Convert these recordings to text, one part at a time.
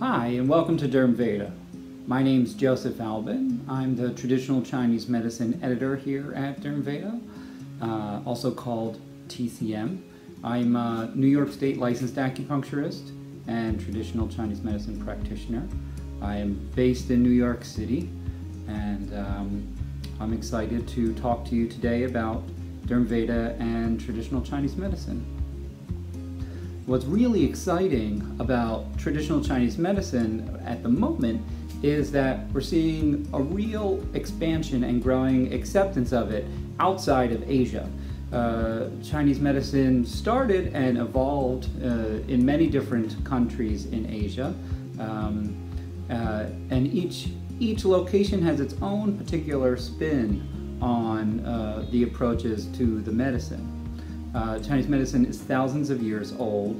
Hi, and welcome to DermVEDA. My name's Joseph Alban. I'm the traditional Chinese medicine editor here at DermVEDA, also called TCM. I'm a New York State licensed acupuncturist and traditional Chinese medicine practitioner. I am based in New York City, and I'm excited to talk to you today about DermVEDA and traditional Chinese medicine. What's really exciting about traditional Chinese medicine at the moment is that we're seeing a real expansion and growing acceptance of it outside of Asia. Chinese medicine started and evolved in many different countries in Asia, and each location has its own particular spin on the approaches to the medicine. Chinese medicine is thousands of years old.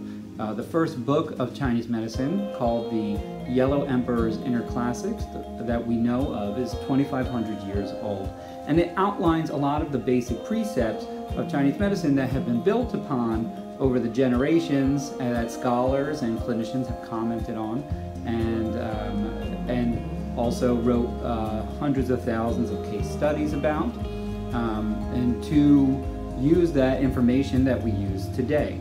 The first book of Chinese medicine, called the Yellow Emperor's Inner Classics, that we know of, is 2,500 years old. And it outlines a lot of the basic precepts of Chinese medicine that have been built upon over the generations and that scholars and clinicians have commented on, and also wrote hundreds of thousands of case studies about, and to use that information that we use today.